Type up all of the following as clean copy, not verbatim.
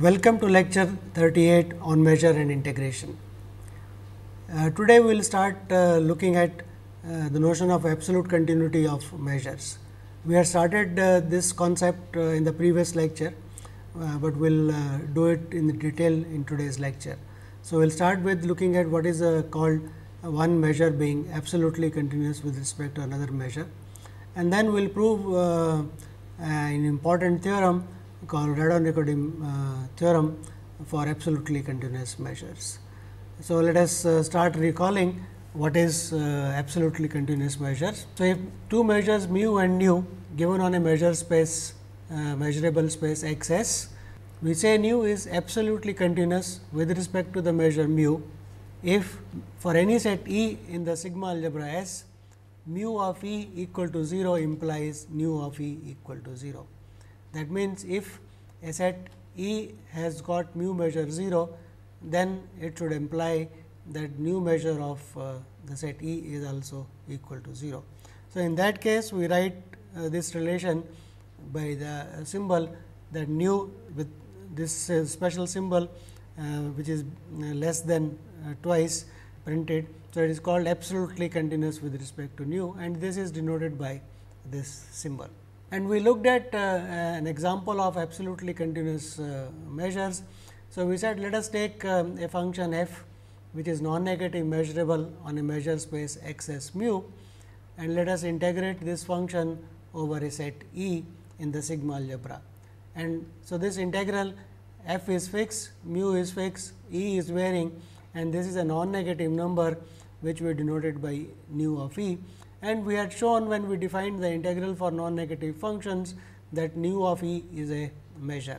Welcome to lecture 38 on measure and integration. Today we will start looking at the notion of absolute continuity of measures. We have started this concept in the previous lecture, but we will do it in detail in today's lecture. So, we will start with looking at what is called one measure being absolutely continuous with respect to another measure, and then we will prove an important theorem called radon-Nikodym theorem for absolutely continuous measures. So, let us start recalling what is absolutely continuous measures. So, if two measures mu and nu given on a measure space, measurable space X s, we say nu is absolutely continuous with respect to the measure mu if for any set E in the sigma algebra S, mu of E equal to 0 implies nu of E equal to 0. That means, if a set E has got mu measure 0, then it should imply that nu measure of the set E is also equal to 0. So, in that case we write this relation by the symbol that nu with this special symbol which is less than twice printed. So, it is called absolutely continuous with respect to nu, and this is denoted by this symbol. And we looked at an example of absolutely continuous measures. So, we said let us take a function f which is non-negative measurable on a measure space X s mu, and let us integrate this function over a set E in the sigma algebra. And so, this integral f is fixed, mu is fixed, E is varying, and this is a non-negative number which we denoted by nu of E. And we had shown when we defined the integral for non-negative functions that nu of E is a measure,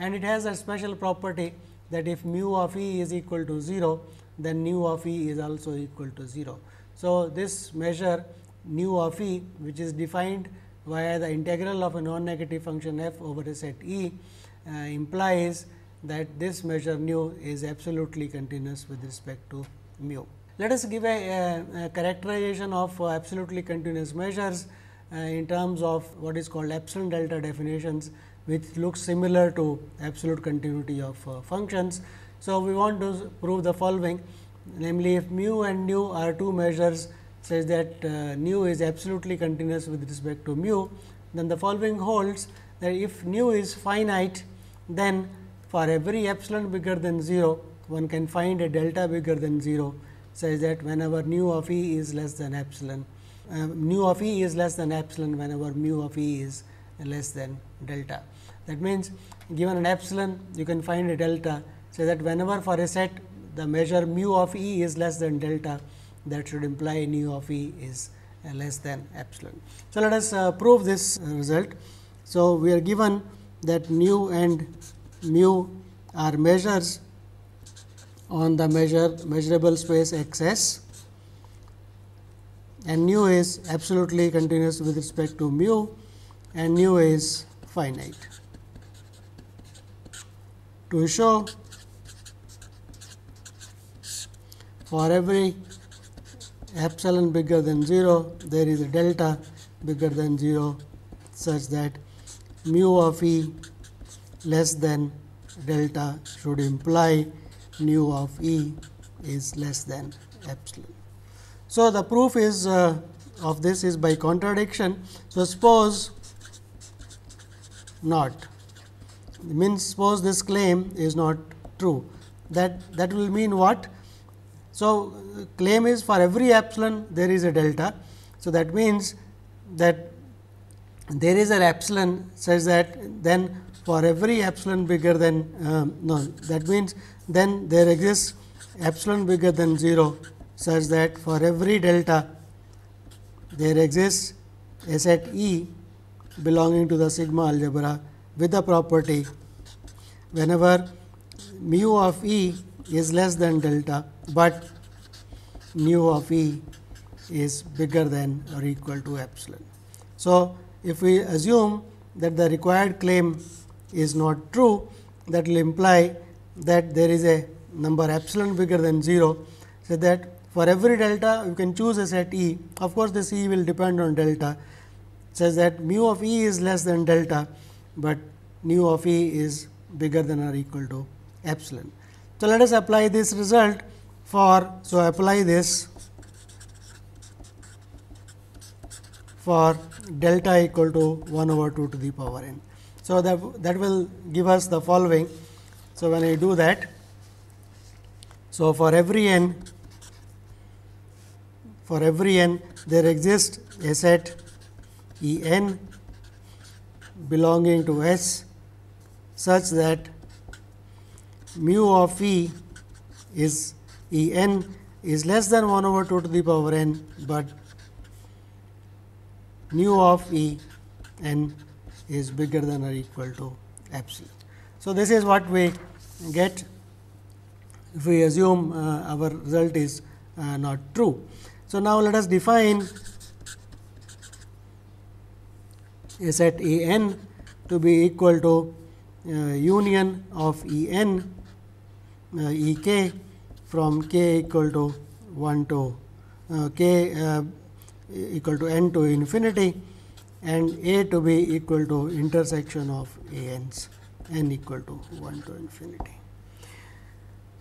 and it has a special property that if mu of E is equal to 0, then nu of E is also equal to 0. So, this measure nu of E, which is defined via the integral of a non-negative function f over a set E, implies that this measure nu is absolutely continuous with respect to mu. Let us give a characterization of absolutely continuous measures in terms of what is called epsilon delta definitions, which looks similar to absolute continuity of functions. So, we want to prove the following, namely if mu and nu are two measures such that nu is absolutely continuous with respect to mu, then the following holds that if nu is finite, then for every epsilon bigger than 0, one can find a delta bigger than 0. Says that whenever nu of E is less than epsilon, whenever mu of E is less than delta. That means, given an epsilon you can find a delta, so that whenever for a set the measure mu of E is less than delta, that should imply nu of E is less than epsilon. So, let us prove this result. So, we are given that nu and mu are measures on the measurable space X s, and nu is absolutely continuous with respect to mu, and nu is finite. To show for every epsilon bigger than 0, there is a delta bigger than 0 such that mu of E less than delta should imply nu of E is less than epsilon. So, the proof is of this is by contradiction. So, suppose not, means suppose this claim is not true, that will mean what? So, claim is for every epsilon there is a delta. So, that means that there is an epsilon such that then for every epsilon bigger than that means then there exists epsilon bigger than 0 such that for every delta there exists a set E belonging to the sigma algebra with the property whenever mu of E is less than delta, but nu of E is bigger than or equal to epsilon. So, if we assume that the required claim is not true, that will imply that there is a number epsilon bigger than 0. So, that for every delta you can choose a set E. Of course, this E will depend on delta, such that mu of E is less than delta, but nu of E is bigger than or equal to epsilon. So, let us apply this result for, so apply this for delta equal to 1 over 2 to the power n. So, that will give us the following. So, when I do that, so for every n there exists a set E n belonging to S such that mu of E is E n is less than 1 over 2 to the power n, but nu of E n is bigger than or equal to epsilon. So, this is what we get if we assume our result is not true. So, now let us define a set E n to be equal to union of E n E k from k equal to 1 to k equal to n to infinity, and A to be equal to intersection of A n's n equal to 1 to infinity.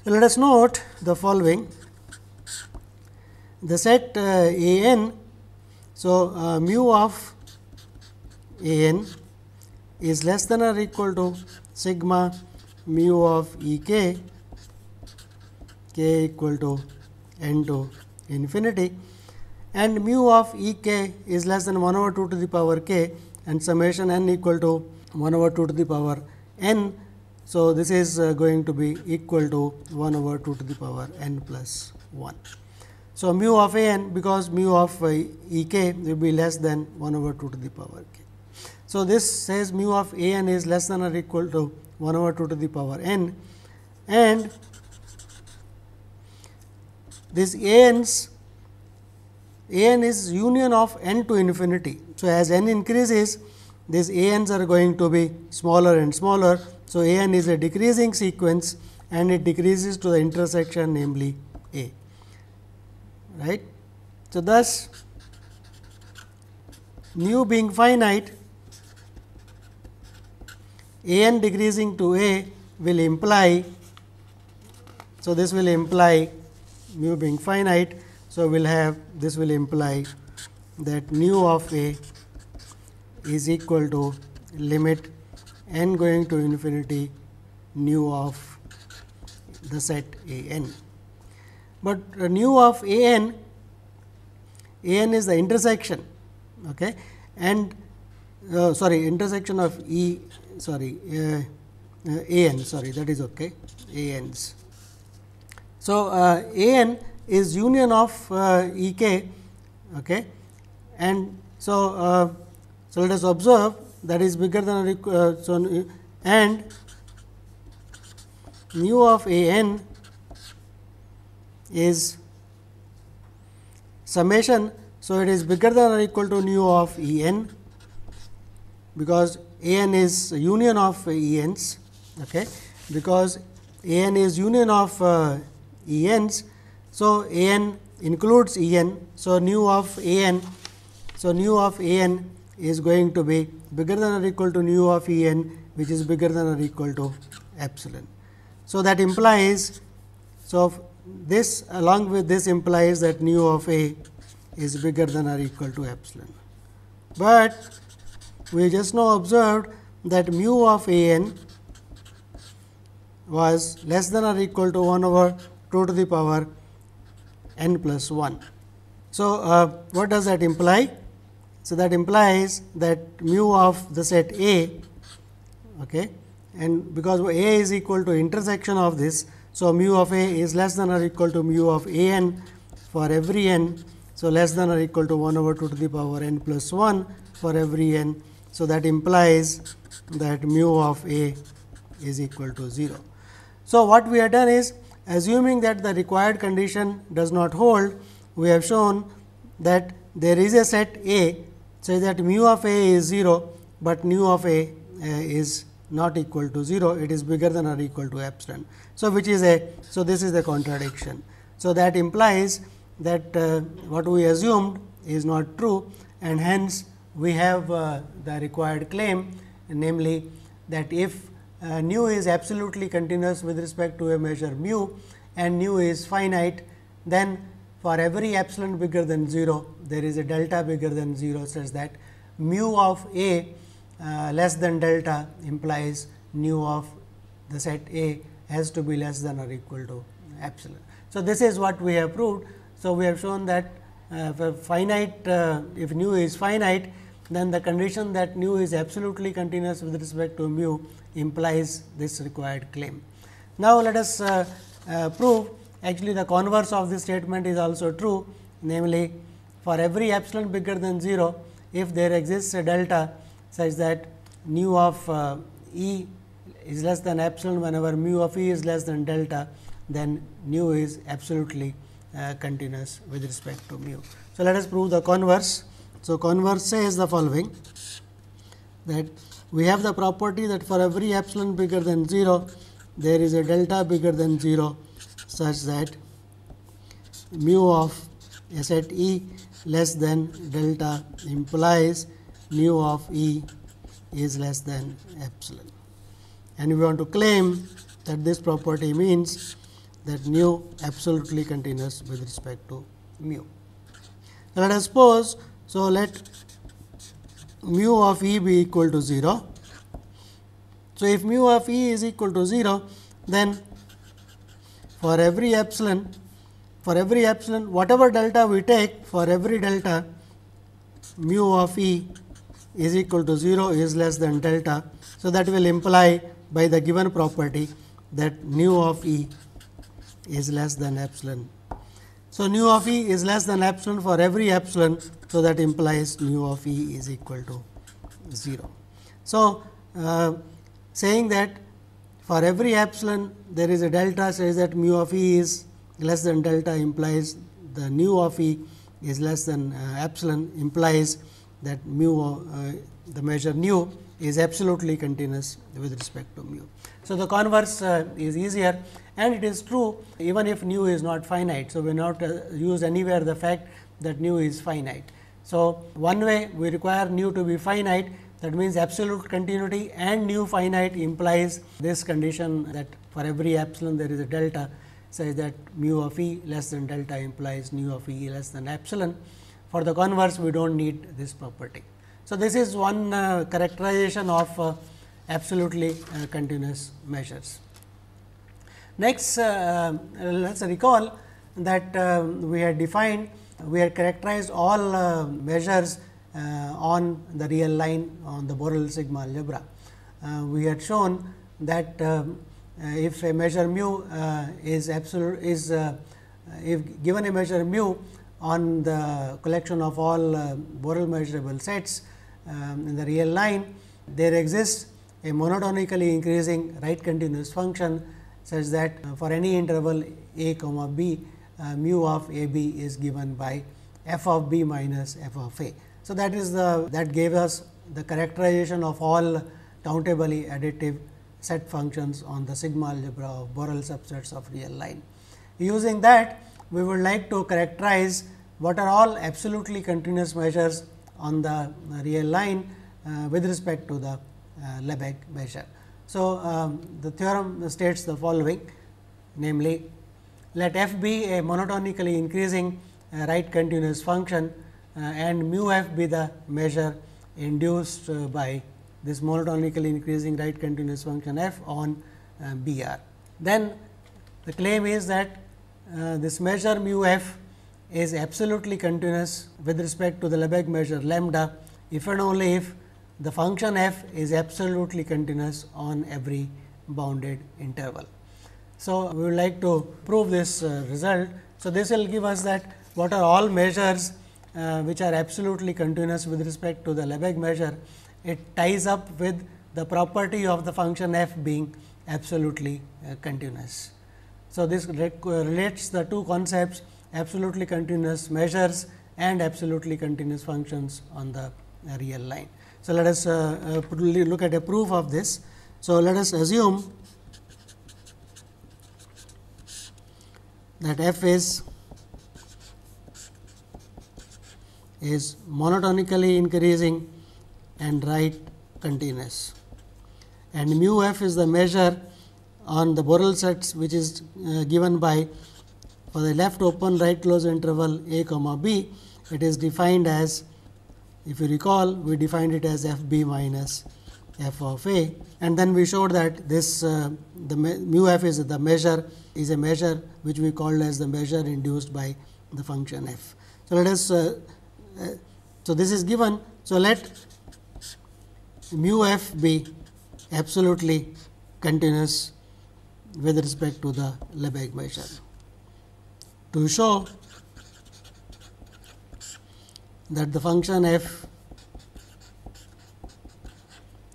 So, let us note the following. The set A n, so mu of A n is less than or equal to sigma mu of E k, k equal to n to infinity, and mu of E k is less than 1 over 2 to the power k and summation n equal to 1 over 2 to the power n. So, this is going to be equal to 1 over 2 to the power n plus 1. So, mu of A n, because mu of E k will be less than 1 over 2 to the power k. So, this says mu of A n is less than or equal to 1 over 2 to the power n, and this A n is union of n to infinity. So, as n increases, these A n's are going to be smaller and smaller. So, A n is a decreasing sequence and it decreases to the intersection, namely A, right. So, thus nu being finite, A n decreasing to A will imply, so this will imply mu being finite. So, this will imply that nu of A is equal to limit n going to infinity nu of the set A n. But nu of A n is the intersection, okay, and intersection of A n, sorry, that is okay, A n's. So, A n is union of E k, okay, and so let us observe that is bigger than or equal and nu of A n is summation. So, it is bigger than or equal to nu of E n, because A n is union of E n's, okay, because A n is union of E n's. So, A n includes E n. So, nu of A n is going to be bigger than or equal to nu of E n, which is bigger than or equal to epsilon. So, that implies, so this along with this implies that nu of A is bigger than or equal to epsilon. But we just now observed that mu of A n was less than or equal to 1 over 2 to the power n plus 1. So, what does that imply? So, that implies that mu of the set A, okay, and because A is equal to intersection of this. So, mu of A is less than or equal to mu of A n for every n. So, less than or equal to 1 over 2 to the power n plus 1 for every n. So, that implies that mu of A is equal to 0. So, what we have done is Assuming that the required condition does not hold, we have shown that there is a set A such that mu of A is 0, but nu of A is not equal to 0, it is bigger than or equal to epsilon. So, which is a, so this is the contradiction. So, that implies that what we assumed is not true, and hence we have the required claim, namely that if nu is absolutely continuous with respect to a measure mu and nu is finite, then for every epsilon bigger than 0, there is a delta bigger than 0 such that mu of A less than delta implies nu of the set A has to be less than or equal to epsilon. So, this is what we have proved. So, we have shown that for finite, if nu is finite, then the condition that nu is absolutely continuous with respect to mu implies this required claim. Now, let us prove actually the converse of this statement is also true, namely for every epsilon bigger than 0, if there exists a delta such that nu of E is less than epsilon whenever mu of E is less than delta, then nu is absolutely continuous with respect to mu. So, let us prove the converse. So, converse says the following, that we have the property that for every epsilon bigger than 0, there is a delta bigger than 0 such that mu of a set E less than delta implies mu of E is less than epsilon. And we want to claim that this property means that nu absolutely continuous with respect to mu. So, let us suppose, so let mu of E be equal to 0. So, if mu of E is equal to 0, then for every epsilon, whatever delta we take, for every delta mu of E is equal to 0 is less than delta. So, that will imply by the given property that nu of E is less than epsilon. So, nu of E is less than epsilon for every epsilon. So, that implies nu of E is equal to 0. So, saying that for every epsilon there is a delta says that mu of E is less than delta implies the nu of E is less than epsilon implies that mu the measure nu is absolutely continuous with respect to mu. So, the converse is easier, and it is true even if nu is not finite. So, we not use anywhere the fact that nu is finite. So, one way we require nu to be finite, that means absolute continuity and nu finite implies this condition that for every epsilon there is a delta such that mu of E less than delta implies nu of E less than epsilon. For the converse, we do not need this property. So, this is one characterization of absolutely continuous measures. Next, let us recall that we had characterized all measures on the real line on the Borel sigma algebra. We had shown that if a measure mu if given a measure mu on the collection of all Borel measurable sets in the real line, there exists a monotonically increasing right continuous function such that for any interval a comma b, mu of a b is given by f of b minus f of a. So, that is that gave us the characterization of all countably additive set functions on the sigma algebra of Borel subsets of real line. Using that, we would like to characterize what are all absolutely continuous measures on the real line with respect to the Lebesgue measure. So, the theorem states the following, namely let f be a monotonically increasing right continuous function and mu f be the measure induced by this monotonically increasing right continuous function f on BR. Then the claim is that this measure mu f is absolutely continuous with respect to the Lebesgue measure lambda if and only if the function f is absolutely continuous on every bounded interval. So, we would like to prove this result. So, this will give us that what are all measures which are absolutely continuous with respect to the Lebesgue measure. It ties up with the property of the function f being absolutely continuous. So, this relates the two concepts, absolutely continuous measures and absolutely continuous functions on the real line. So, let us look at a proof of this. So, let us assume that f is monotonically increasing and right continuous, and mu f is the measure on the Borel sets which is given by, for the left open right closed interval a comma b, it is defined as, if you recall, we defined it as f b minus f of a, and then we showed that this mu f is the measure, is a measure which we called as the measure induced by the function f. So, let us so this is given. So, let mu f be absolutely continuous with respect to the Lebesgue measure. To show that the function f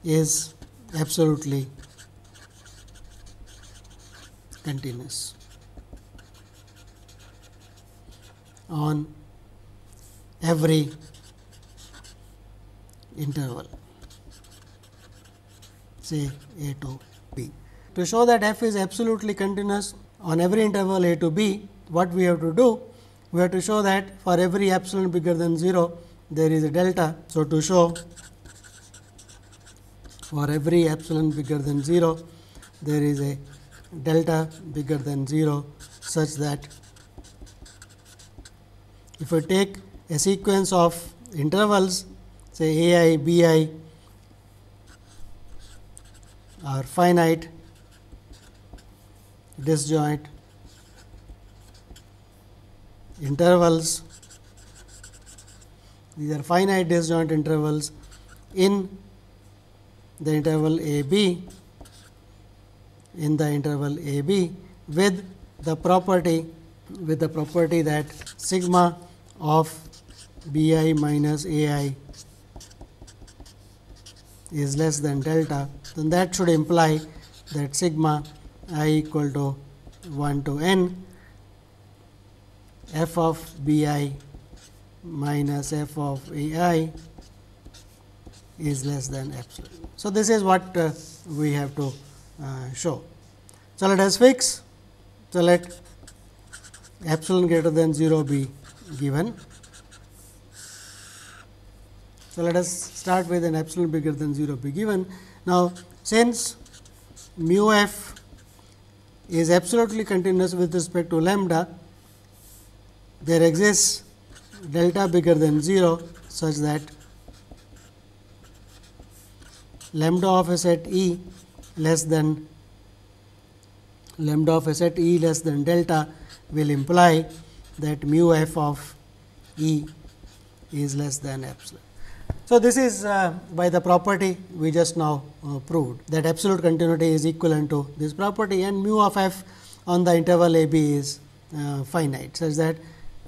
is absolutely continuous on every interval, say a to b. To show that f is absolutely continuous on every interval a to b, what we have to do? We have to show that for every epsilon bigger than 0, there is a delta. So, to show for every epsilon bigger than 0, there is a delta bigger than 0, such that if we take a sequence of intervals, say ai, bi are finite, disjoint intervals, these are finite disjoint intervals in the interval a b, with the property that sigma of bi minus ai is less than delta, then that should imply that sigma I equal to 1 to n f of bi minus f of ai is less than epsilon. So, this is what we have to show. So, let us fix. So, let epsilon greater than 0 be given. So, let us start with an epsilon bigger than 0 be given. Now, since mu f is absolutely continuous with respect to lambda, there exists delta bigger than 0 such that lambda of a set E less than delta will imply that mu f of E is less than epsilon. So, this is by the property we just now proved, that absolute continuity is equivalent to this property, and mu of f on the interval a b is finite, such that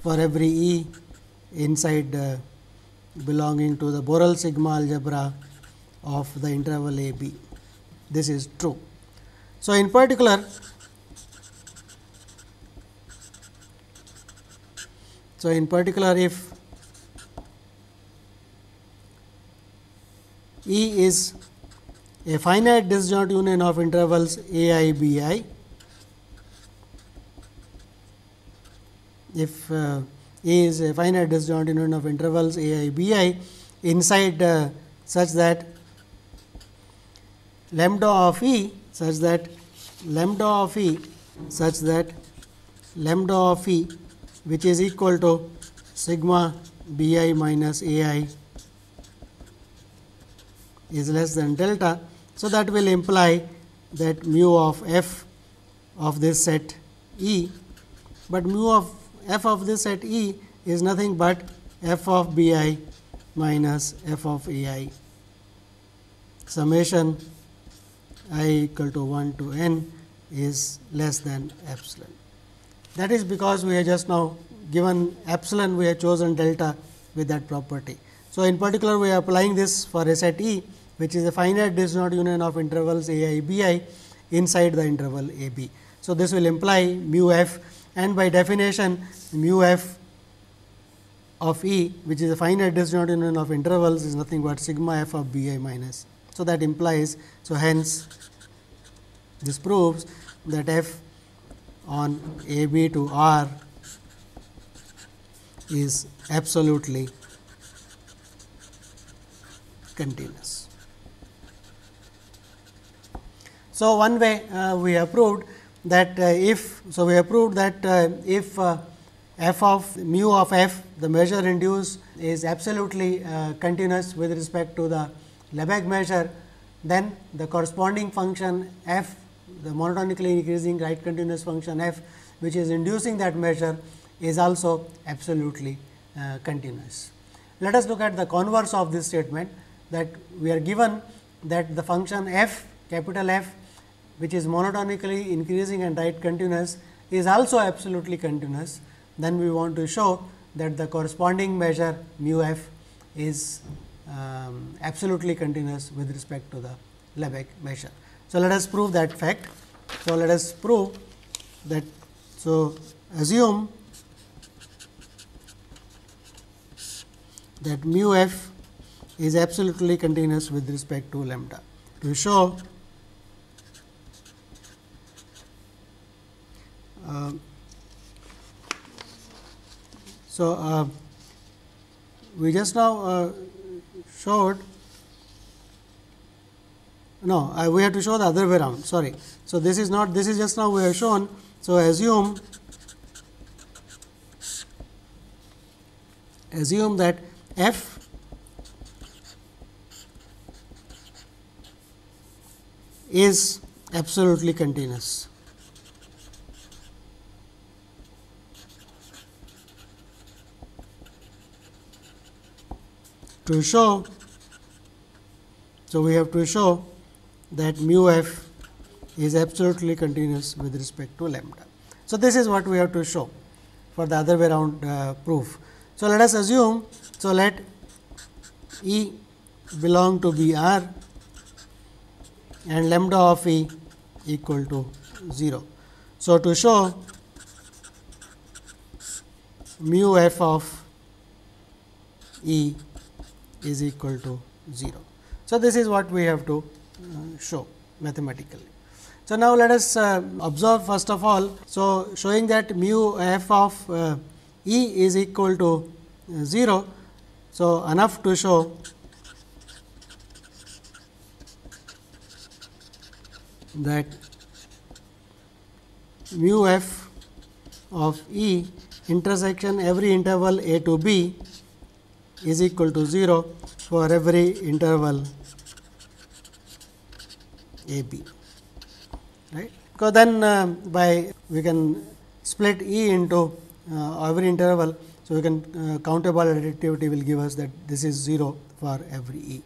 for every E inside belonging to the Borel sigma algebra of the interval a b, this is true. So, in particular, if E is a finite disjoint union of intervals ai bi, if E is a finite disjoint union of intervals ai bi inside such that lambda of E which is equal to sigma bi minus ai is less than delta. So, that will imply that mu of f of this set E, but mu of f of this set E is nothing but f of bi minus f of ai, summation I equal to 1 to n is less than epsilon. That is because we have just now given epsilon, we have chosen delta with that property. So, in particular, we are applying this for a set E, which is a finite disjoint union of intervals ai bi inside the interval a b. So, this will imply mu f, and by definition mu f of E, which is a finite disjoint of intervals, is nothing but sigma f of b i minus. So, that implies, so hence this proves that f on a b to R is absolutely continuous. So, one way we have proved that if, so we have proved that if f of mu of f, the measure induced, is absolutely continuous with respect to the Lebesgue measure, then the corresponding function f, the monotonically increasing right continuous function f, which is inducing that measure, is also absolutely continuous. Let us look at the converse of this statement, that we are given that the function f, capital F, which is monotonically increasing and right continuous, is also absolutely continuous. Then we want to show that the corresponding measure mu f is absolutely continuous with respect to the Lebesgue measure. So, let us prove that fact. So, let us prove that, so assume that mu f is absolutely continuous with respect to lambda. To show we just now showed, no, we have to show the other way around, sorry. So, this is not, this is just now we have shown. So, assume that f is absolutely continuous. To show, so we have to show that mu f is absolutely continuous with respect to lambda. So, this is what we have to show for the other way around proof. So, let us assume, so let E belong to B R and lambda of E equal to 0. So, to show mu f of E is equal to 0. So, this is what we have to show mathematically. So, now let us observe first of all. So, showing that mu f of E is equal to 0. So, enough to show that mu f of E intersection every interval a to b is equal to 0 for every interval a b, right. Because then by we can split E into every interval. So, we can countable additivity will give us that this is 0 for every E.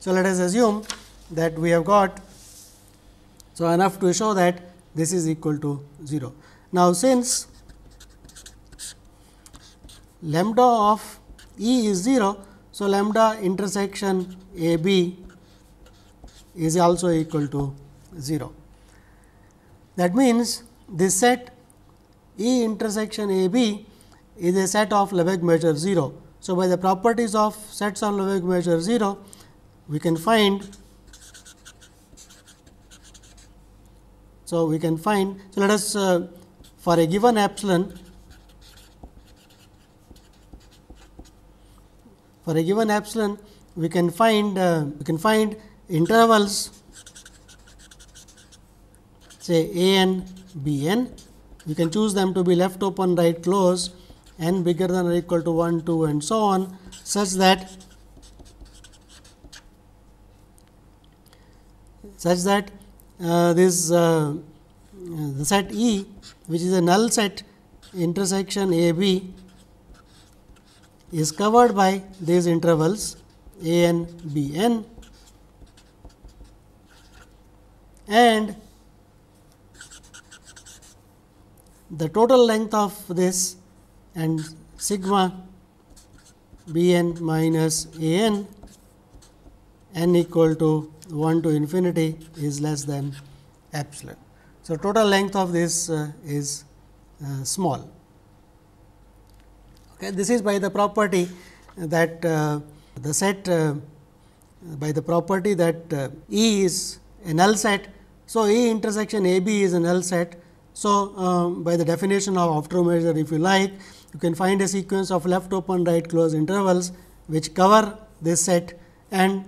So, let us assume that we have got, so enough to show that this is equal to 0. Now, since lambda of E is 0, so lambda intersection a b is also equal to 0. That means, this set E intersection a b is a set of Lebesgue measure 0. So, by the properties of sets of Lebesgue measure 0, we can find, so we can find, so let us for a given epsilon, for a given epsilon, we can find intervals say a n, b n. We can choose them to be left open, right closed, n bigger than or equal to 1, 2, and so on, such that this the set E, which is a null set intersection a b, is covered by these intervals a n, b n, and the total length of this and sigma b n minus a n, n equal to 1 to infinity, is less than epsilon. So, total length of this is small. Okay. This is by the property that the set by the property that E is a null set. So, E intersection A B is a null set. So, by the definition of optomeasure, if you like, you can find a sequence of left open, right closed intervals which cover this set, and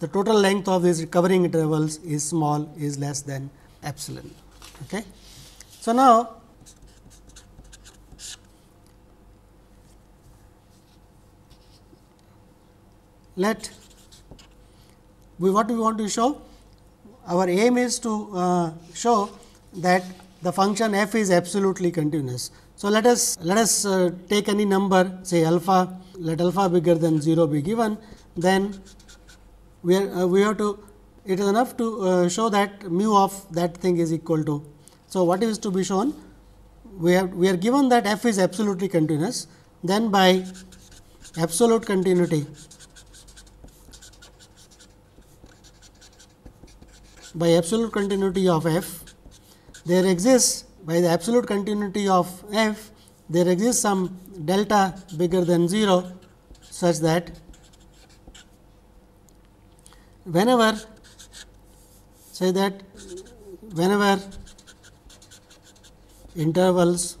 the total length of these covering intervals is small, is less than epsilon. Okay. So, now what we want to show? Our aim is to show that the function f is absolutely continuous. So, let us take any number, say alpha, let alpha bigger than 0 be given, then we have to, it is enough to show that mu of that thing is equal to. So, what is to be shown? We are given that f is absolutely continuous, then by absolute continuity, by absolute continuity of f, there exists, by the absolute continuity of f, there exists some delta bigger than 0, such that whenever, say that whenever intervals,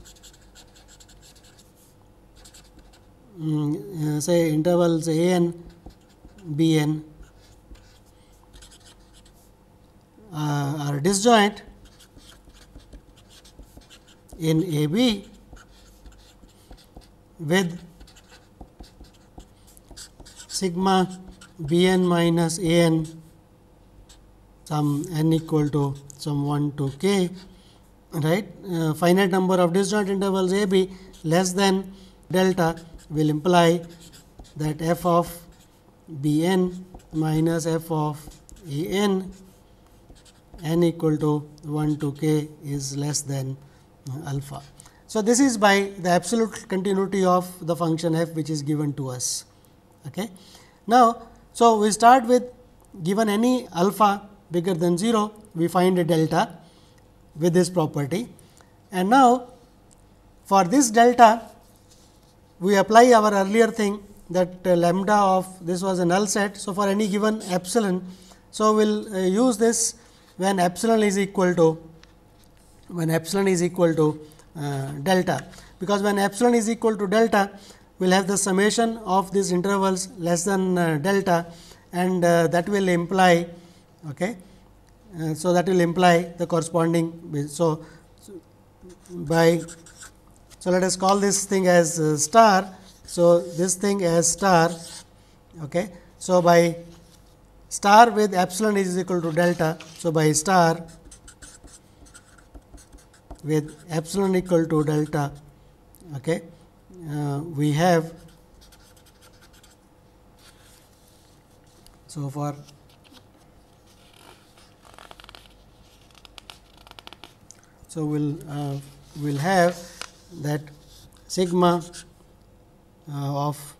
say intervals a n, b n are disjoint in A B with sigma B n minus A n some n equal to some 1 to k, right, finite number of disjoint intervals A B less than delta will imply that f of B n minus f of A n n equal to 1 to k is less than alpha. So, this is by the absolute continuity of the function f which is given to us. Okay. Now, so we start with given any alpha bigger than 0, we find a delta with this property, and now for this delta we apply our earlier thing that lambda of this was a null set. So, for any given epsilon, so we will use this when epsilon is equal to delta, because when epsilon is equal to delta, we will have the summation of these intervals less than delta, and that will imply, okay, so that will imply the corresponding. So let us call this thing as star. So this thing as star. Okay. So by star with epsilon is equal to delta. So by star with epsilon equal to delta, okay, we have, so for we'll have that sigma of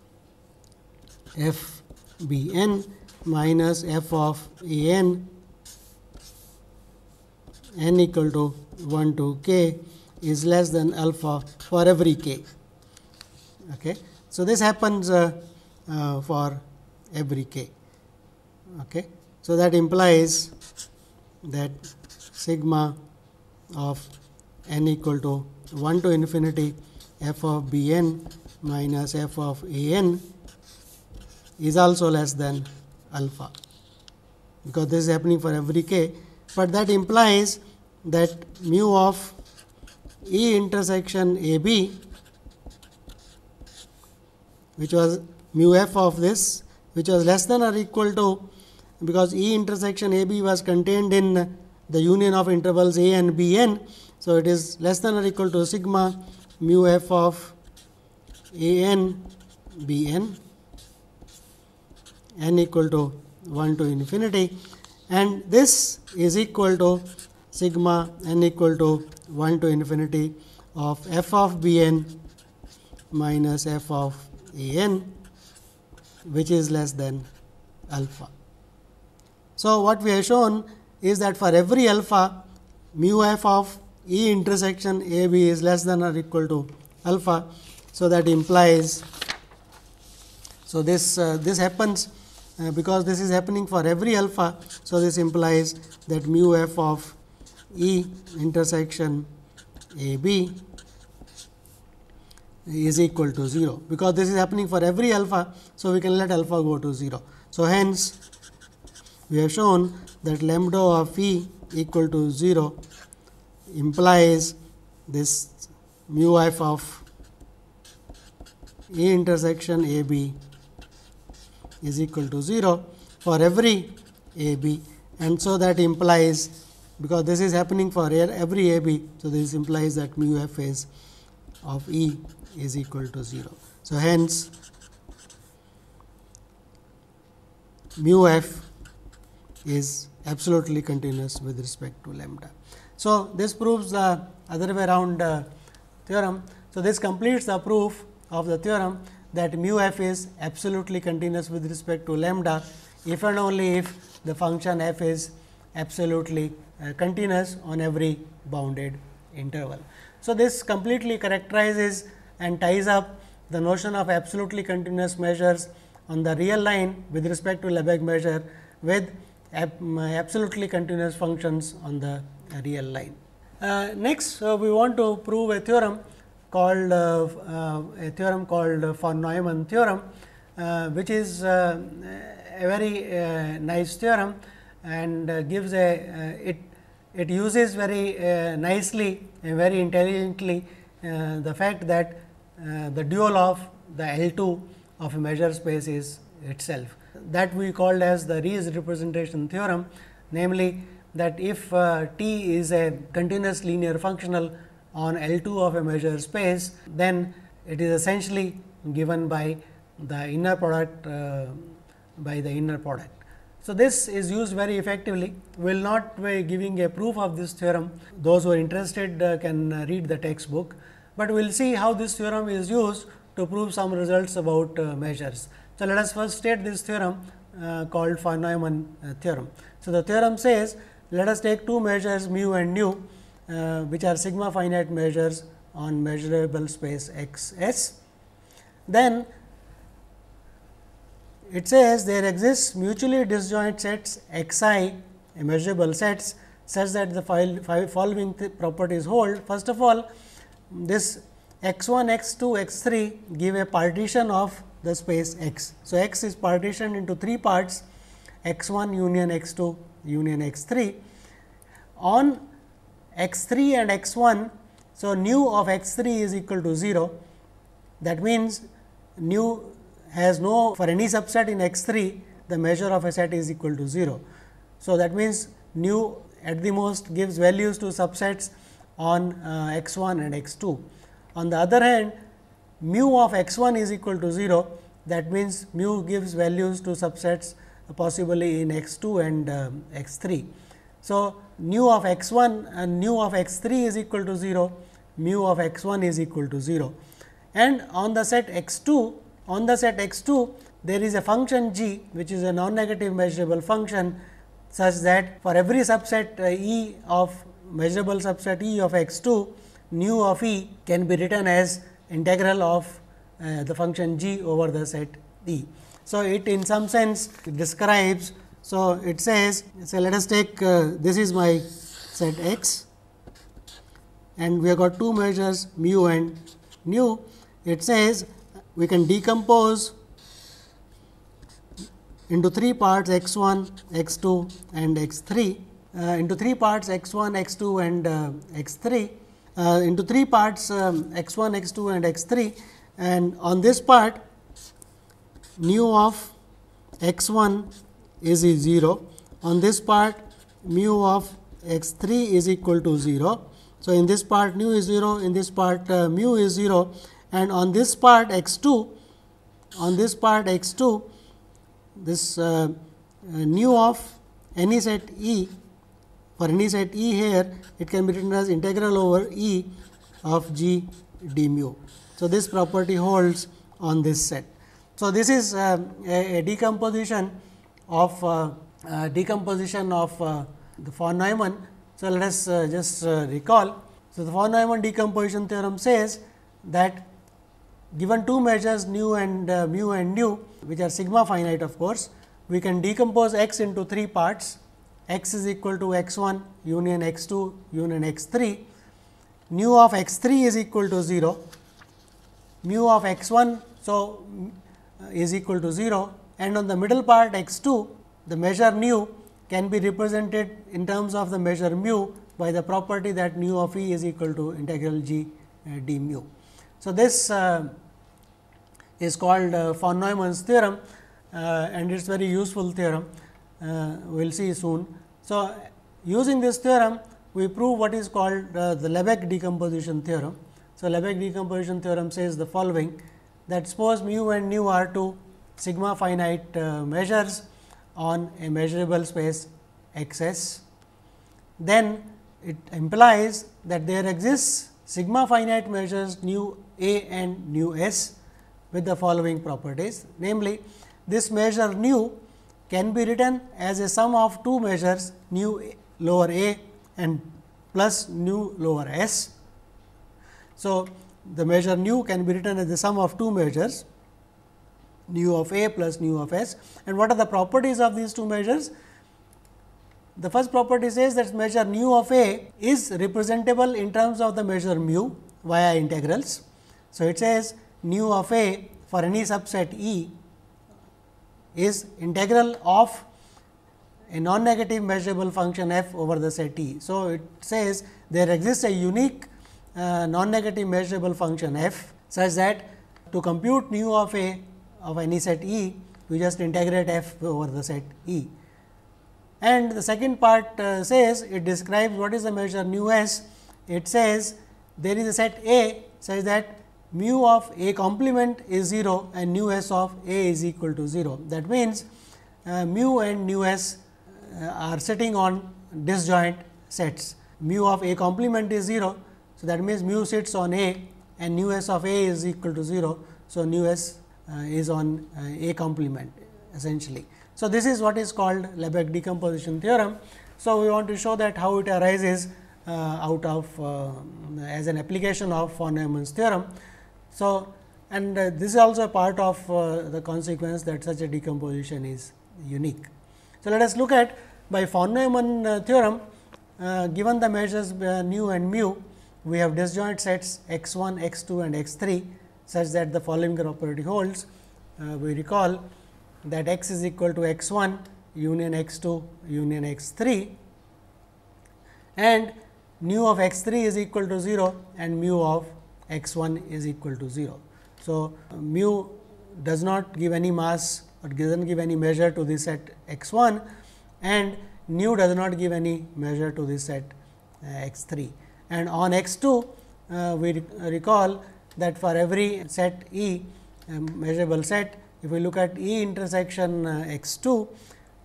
f b n minus f of a n n equal to 1 to k is less than alpha for every k. Okay. So, this happens for every k. Okay. So, that implies that sigma of n equal to 1 to infinity f of b n minus f of a n is also less than alpha, because this is happening for every k, but that implies that mu of E intersection A B, which was mu f of this, which was less than or equal to, because E intersection A B was contained in the union of intervals A and B n. So, it is less than or equal to sigma mu f of A n B n equal to 1 to infinity, and this is equal to sigma n equal to 1 to infinity of f of b n minus f of a n, which is less than alpha. So, what we have shown is that for every alpha mu f of E intersection AB is less than or equal to alpha. So that implies, so this happens because this is happening for every alpha. So this implies that mu f of E intersection AB is equal to 0, because this is happening for every alpha. So we can let alpha go to 0. So hence we have shown that lambda of E equal to 0 implies this mu f of E intersection AB is equal to 0 for every AB, and so that implies, because this is happening for every AB, so this implies that mu f is of E is equal to 0. So hence mu f is absolutely continuous with respect to lambda. So this proves the other way around theorem. So this completes the proof of the theorem that mu f is absolutely continuous with respect to lambda if and only if the function f is absolutely continuous on every bounded interval. So this completely characterizes and ties up the notion of absolutely continuous measures on the real line with respect to Lebesgue measure with absolutely continuous functions on the real line. Next, we want to prove a theorem called von Neumann theorem, which is a very nice theorem, and gives a it uses very nicely and very intelligently the fact that the dual of the L2 of a measure space is itself, that we called as the Riesz representation theorem, namely that if T is a continuous linear functional on L2 of a measure space, then it is essentially given by the inner product So this is used very effectively. We will not be giving a proof of this theorem. Those who are interested can read the textbook, but we will see how this theorem is used to prove some results about measures. So let us first state this theorem called von Neumann theorem. So the theorem says, let us take two measures mu and nu, which are sigma finite measures on measurable space X S. Then it says there exists mutually disjoint sets X I, measurable sets, such that the following properties hold. First of all, this X 1, X 2, X 3 give a partition of the space X. So, X is partitioned into three parts, X 1 union X 2 union X 3. On X 3 and X 1, so nu of X 3 is equal to 0. That means nu has no, for any subset in X 3, the measure of a set is equal to 0. So, that means nu at the most gives values to subsets on X 1 and X 2. On the other hand, mu of X 1 is equal to 0, that means mu gives values to subsets possibly in X 2 and X 3. So, nu of X 1 and nu of X 3 is equal to 0, mu of X 1 is equal to 0, and on the set X 2. On the set X 2, there is a function g, which is a non-negative measurable function, such that for every subset E of measurable subset E of X 2, nu of E can be written as integral of the function g over the set E. So, it in some sense describes, so it says, so let us take this is my set X, and we have got two measures mu and nu. It says, we can decompose into three parts X 1, X 2 and X 3, into three parts X 1, X 2 and X 3, into three parts X 1, X 2 and X 3, and on this part nu of X 1 is 0, on this part mu of X 3 is equal to 0. So, in this part nu is 0, in this part mu is 0. And on this part X 2, this nu of any set E, for any set E here, it can be written as integral over E of g d mu. So, this property holds on this set. So, this is a decomposition of the von Neumann So, let us just recall. So, the von Neumann decomposition theorem says that given two measures nu and mu and nu, which are sigma finite of course, we can decompose x into three parts. X is equal to x 1 union x 2 union x 3, nu of x 3 is equal to 0, mu of x 1 so is equal to 0, and on the middle part x 2, the measure nu can be represented in terms of the measure mu by the property that nu of E is equal to integral g d mu. So, this is called von Neumann's theorem and it is very useful theorem. We will see soon. So, using this theorem we prove what is called the Lebesgue decomposition theorem. So, Lebesgue decomposition theorem says the following, that suppose mu and nu are two sigma finite measures on a measurable space X s, then it implies that there exists sigma finite measures nu a and nu s with the following properties, namely this measure nu can be written as a sum of two measures nu lower a and plus nu lower s. So, the measure nu can be written as the sum of two measures nu of a plus nu of s, and what are the properties of these two measures? The first property says that measure nu of a is representable in terms of the measure mu via integrals. So, it says nu of a for any subset E is integral of a non-negative measurable function f over the set E. So, it says there exists a unique non-negative measurable function f such that to compute nu of a of any set E, we just integrate f over the set E. And the second part says, it describes what is the measure nu s. It says there is a set A such that mu of A complement is 0 and nu s of A is equal to 0. That means, mu and nu s are sitting on disjoint sets. Mu of A complement is 0. So, that means, mu sits on A and nu s of A is equal to 0. So, nu s is on A complement essentially. So, this is what is called Lebesgue decomposition theorem. So, we want to show that how it arises out of as an application of von Neumann's theorem. So, and this is also a part of the consequence that such a decomposition is unique. So, let us look at by von Neumann theorem, given the measures nu and mu, we have disjoint sets x 1, x 2 and x 3 such that the following property holds. We recall that x is equal to x 1 union x 2 union x 3 and nu of x 3 is equal to 0 and mu of x 1 is equal to 0. So, mu does not give any mass or does not give any measure to this set x 1 and nu does not give any measure to this set x 3. And on x 2, we recall that for every set E, measurable set, if we look at E intersection x 2,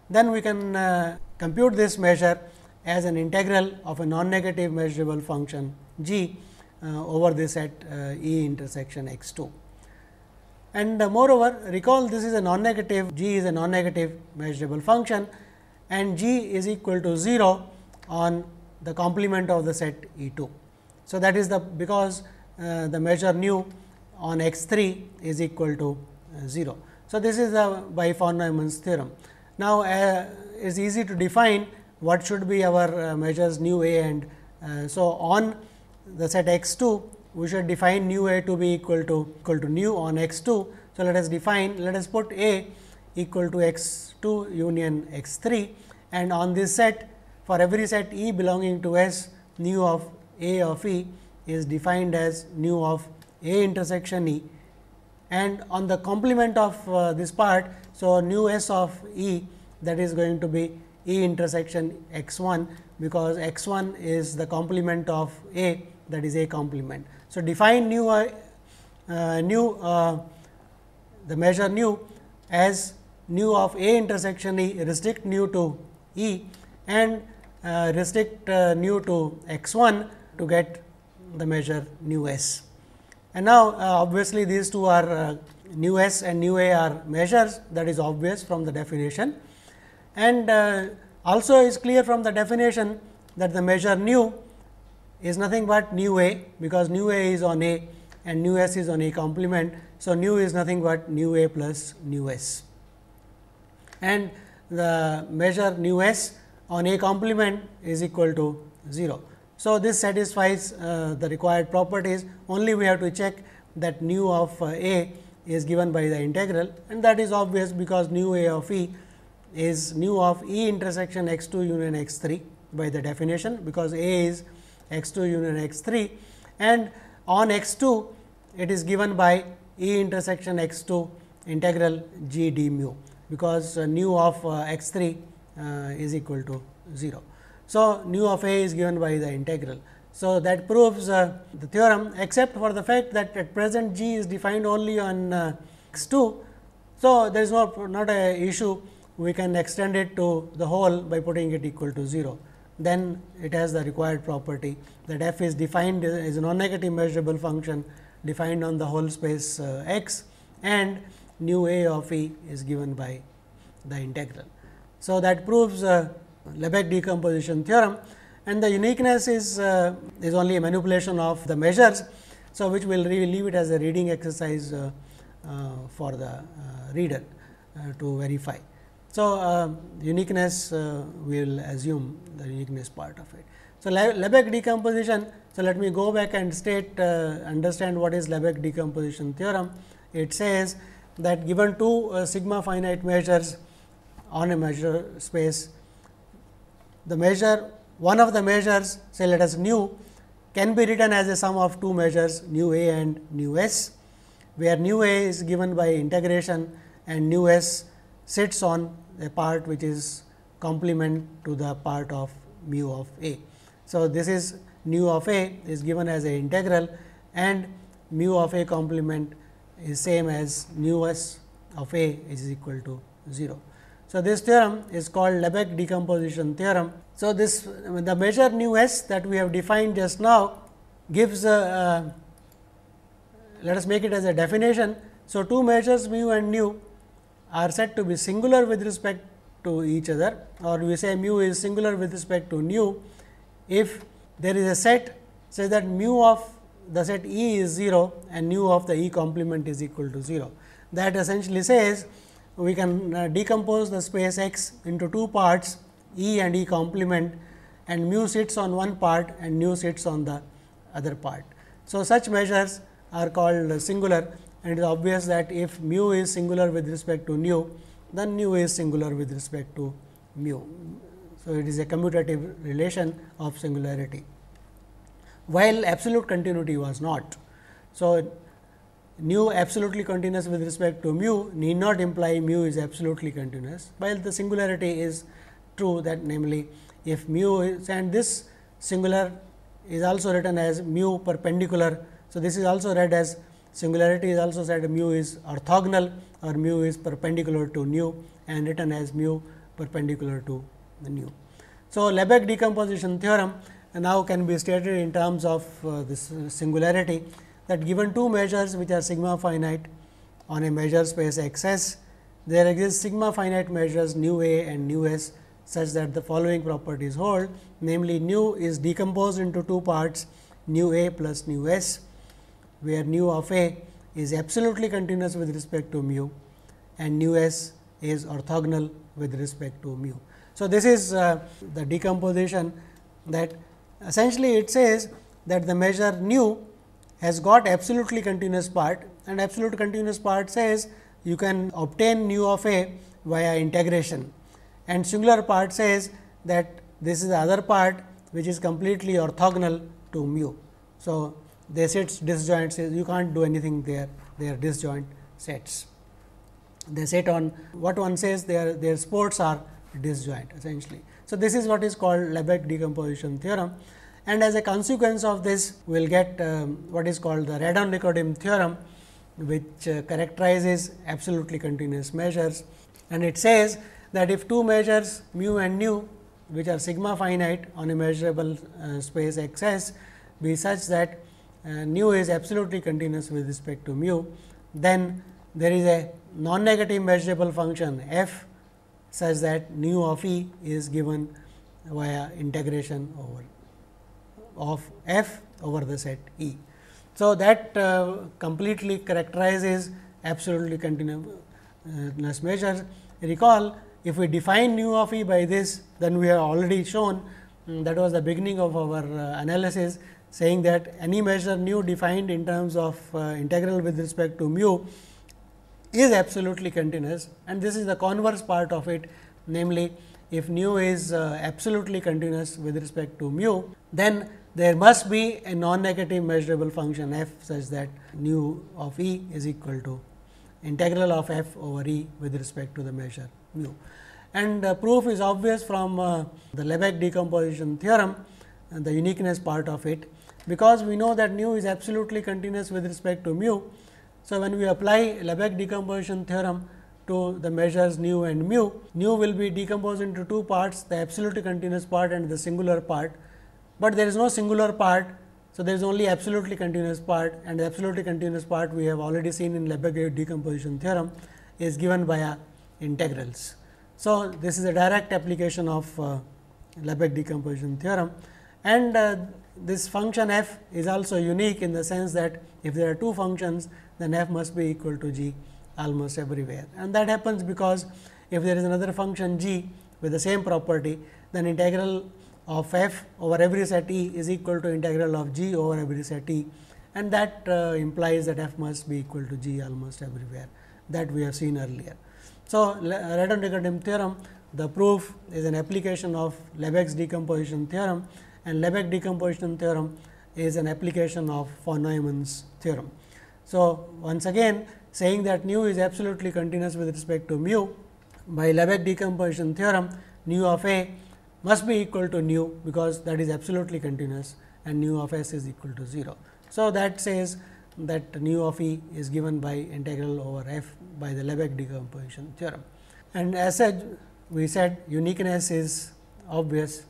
then we can compute this measure as an integral of a non-negative measurable function g over this set E intersection x 2. And moreover, recall this is a non-negative, g is a non-negative measurable function and g is equal to 0 on the complement of the set E 2. So, that is because the measure nu on x 3 is equal to 0. So, this is by von Neumann's theorem. Now, it is easy to define what should be our measures nu a and so on the set x 2, we should define nu a to be equal to nu on x 2. So, let us define, let us put a equal to x 2 union x 3 and on this set for every set E belonging to S, nu of a of E is defined as nu of a intersection E and on the complement of this part. So, nu S of E that is going to be E intersection x 1 because x 1 is the complement of A, that is A complement. So, define nu the measure nu as nu of A intersection E, restrict nu to E and restrict nu to x 1 to get the measure nu s. And now, obviously, these two are nu s and nu a are measures, that is obvious from the definition. And also is clear from the definition that the measure nu is nothing but nu A, because nu A is on A and nu S is on A complement. So, nu is nothing but nu A plus nu S, and the measure nu S on A complement is equal to 0. So, this satisfies the required properties. Only we have to check that nu of A is given by the integral, and that is obvious because nu A of E is nu of E intersection x 2 union x 3 by the definition, because A is x 2 union x 3, and on x 2 it is given by E intersection x 2 integral g d mu, because nu of x 3 is equal to 0. So, nu of A is given by the integral. So, that proves the theorem, except for the fact that at present g is defined only on x 2. So, there is not an issue, we can extend it to the whole by putting it equal to 0. Then it has the required property that f is defined as a non-negative measurable function defined on the whole space x, and nu A of E is given by the integral. So, that proves Lebesgue decomposition theorem, and the uniqueness is only a manipulation of the measures. So, which we will leave it as a reading exercise for the reader to verify. So, uniqueness we will assume the uniqueness part of it. So, Lebesgue decomposition. So, let me go back and understand what is Lebesgue decomposition theorem. It says that given two sigma finite measures on a measure space, the measure one of the measures, say let us nu, can be written as a sum of two measures nu A and nu S, where nu A is given by integration and nu S sits on a part which is complement to the part of mu of A. So, this is nu of A is given as an integral, and mu of A complement is same as nu S of A is equal to 0. So, this theorem is called Lebesgue decomposition theorem. So, the measure nu S that we have defined just now gives let us make it as a definition. So, two measures mu and nu are said to be singular with respect to each other, or we say mu is singular with respect to nu, if there is a set such that mu of the set E is 0 and nu of the E complement is equal to 0. That essentially says we can decompose the space X into two parts, E and E complement, and mu sits on one part and nu sits on the other part. So, such measures are called singular, and it is obvious that if mu is singular with respect to nu, then nu is singular with respect to mu. So, it is a commutative relation of singularity, while absolute continuity was not. So, nu absolutely continuous with respect to mu need not imply mu is absolutely continuous, while the singularity is true, that namely if mu is, and this singular is also written as mu perpendicular. So, this is also read as singularity is also said mu is orthogonal or mu is perpendicular to nu, and written as mu perpendicular to nu. So, Lebesgue decomposition theorem now can be stated in terms of this singularity, that given two measures which are sigma finite on a measure space X S, there exist sigma finite measures nu A and nu S such that the following properties hold, namely nu is decomposed into two parts nu A plus nu S, where nu of A is absolutely continuous with respect to mu and nu S is orthogonal with respect to mu. So, this is the decomposition that essentially it says that the measure nu has got absolutely continuous part, and absolute continuous part says you can obtain nu of A via integration, and singular part says that this is the other part which is completely orthogonal to mu. So, they sits disjoint, says you can't do anything there, they are disjoint sets. They sit on what one says their sports are disjoint essentially. So, this is what is called Lebesgue decomposition theorem, and as a consequence of this we will get what is called the radon-Nikodym theorem, which characterizes absolutely continuous measures, and it says that if two measures mu and nu, which are sigma finite on a measurable space X S, be such that nu is absolutely continuous with respect to mu, then there is a non-negative measurable function f such that nu of E is given via integration over of f over the set E. So, that completely characterizes absolutely continuous measures. Recall, if we define nu of E by this, then we have already shown that was the beginning of our analysis, saying that any measure nu defined in terms of integral with respect to mu is absolutely continuous, and this is the converse part of it, namely if nu is absolutely continuous with respect to mu, then there must be a non-negative measurable function f such that nu of E is equal to integral of f over E with respect to the measure mu. And proof is obvious from the Lebesgue decomposition theorem and the uniqueness part of it, because we know that nu is absolutely continuous with respect to mu. So, when we apply Lebesgue decomposition theorem to the measures nu and mu, nu will be decomposed into two parts, the absolutely continuous part and the singular part, but there is no singular part. So, there is only absolutely continuous part, and the absolutely continuous part we have already seen in Lebesgue decomposition theorem is given via integrals. So, this is a direct application of Lebesgue decomposition theorem, and this function f is also unique in the sense that if there are two functions, then f must be equal to g almost everywhere, and that happens because if there is another function g with the same property, then integral of f over every set E is equal to integral of g over every set E, and that implies that f must be equal to g almost everywhere, that we have seen earlier. So, radon-Nikodym theorem, the proof is an application of Lebesgue's decomposition theorem, and Lebesgue decomposition theorem is an application of von Neumann's theorem. So, once again saying that nu is absolutely continuous with respect to mu, by Lebesgue decomposition theorem nu of A must be equal to nu, because that is absolutely continuous, and nu of S is equal to 0. So, that says that nu of E is given by integral over f by the Lebesgue decomposition theorem. And as such, we said uniqueness is obvious,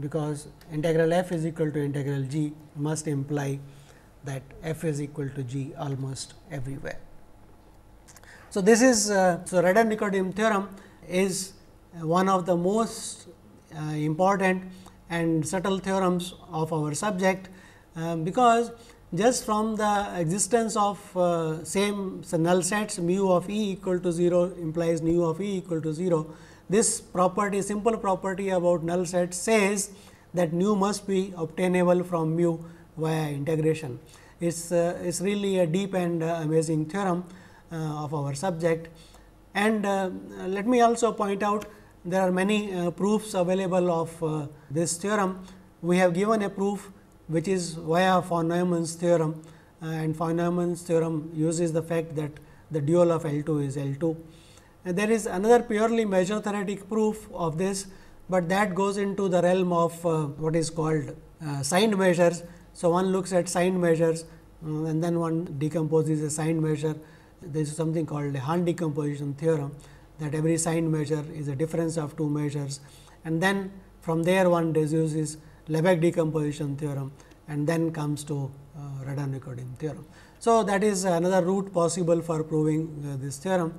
because integral f is equal to integral g must imply that f is equal to g almost everywhere. So, this is so radon-Nikodym theorem is one of the most important and subtle theorems of our subject, because just from the existence of same null sets mu of E equal to 0 implies nu of E equal to 0. This property, simple property about null sets, says that nu must be obtainable from mu via integration. It's really a deep and amazing theorem of our subject. And let me also point out there are many proofs available of this theorem. We have given a proof which is via von Neumann's theorem, and von Neumann's theorem uses the fact that the dual of L2 is L2. And there is another purely measure theoretic proof of this, but that goes into the realm of what is called signed measures. So, one looks at signed measures and then one decomposes a signed measure. There is something called a Hahn decomposition theorem, that every signed measure is a difference of two measures, and then from there one deduces Lebesgue decomposition theorem, and then comes to radon-Nikodym theorem. So, that is another route possible for proving this theorem.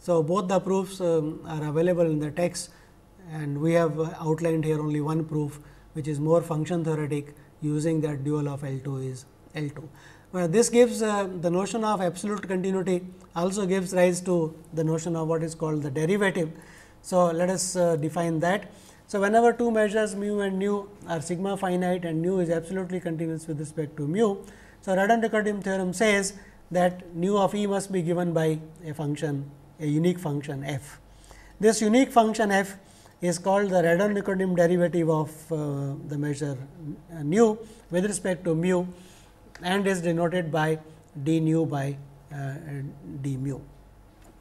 So, both the proofs are available in the text, and we have outlined here only one proof which is more function theoretic, using that dual of L2 is L2. Well, this gives the notion of absolute continuity, also gives rise to the notion of what is called the derivative. So, let us define that. So, whenever two measures mu and nu are sigma finite and nu is absolutely continuous with respect to mu. So, radon-Nikodym theorem says that nu of E must be given by a function, a unique function f. This unique function f is called the radon-Nikodym derivative of the measure nu with respect to mu, and is denoted by d nu by d mu.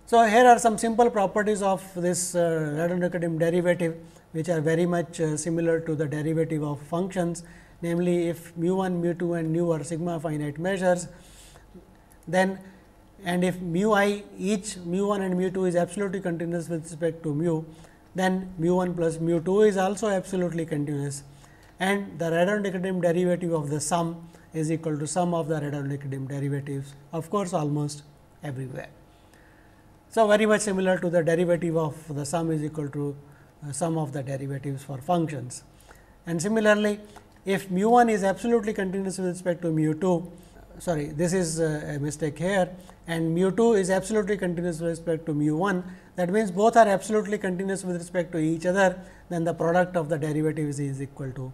So, here are some simple properties of this radon-Nikodym derivative, which are very much similar to the derivative of functions. Namely, if mu1, mu2 and nu are sigma finite measures, then and if mu I each mu1 and mu2 is absolutely continuous with respect to mu, then mu1 plus mu2 is also absolutely continuous, and the radon-Nikodym derivative of the sum is equal to sum of the radon-Nikodym derivatives, of course, almost everywhere. So, very much similar to the derivative of the sum is equal to sum of the derivatives for functions. And similarly, if mu 1 is absolutely continuous with respect to mu 2, sorry, this is a mistake here, and mu 2 is absolutely continuous with respect to mu 1, that means both are absolutely continuous with respect to each other, then the product of the derivatives is equal to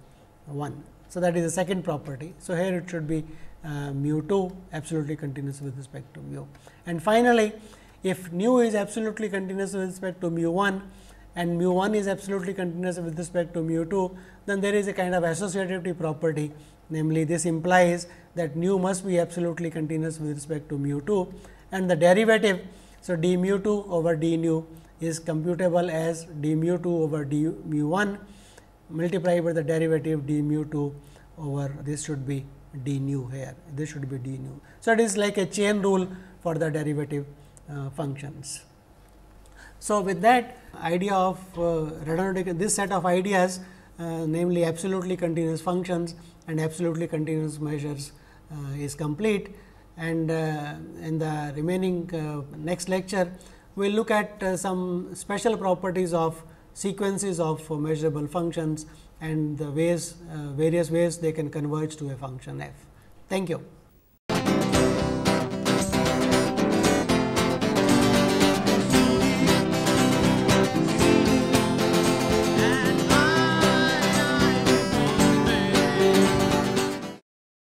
1. So, that is the second property. So, here it should be mu 2 absolutely continuous with respect to mu. And finally, if nu is absolutely continuous with respect to mu 1 and mu 1 is absolutely continuous with respect to mu 2, then there is a kind of associativity property, namely this implies that nu must be absolutely continuous with respect to mu 2 and the derivative. So, d mu 2 over d nu is computable as d mu 2 over d mu 1 multiplied by the derivative d mu 2 over this should be d nu here, this should be d nu. So, it is like a chain rule for the derivative functions. So, with that idea of radon-Nikodym, this set of ideas, namely absolutely continuous functions and absolutely continuous measures is complete, and in the remaining next lecture, we will look at some special properties of sequences of measurable functions and the ways, various ways they can converge to a function f. Thank you.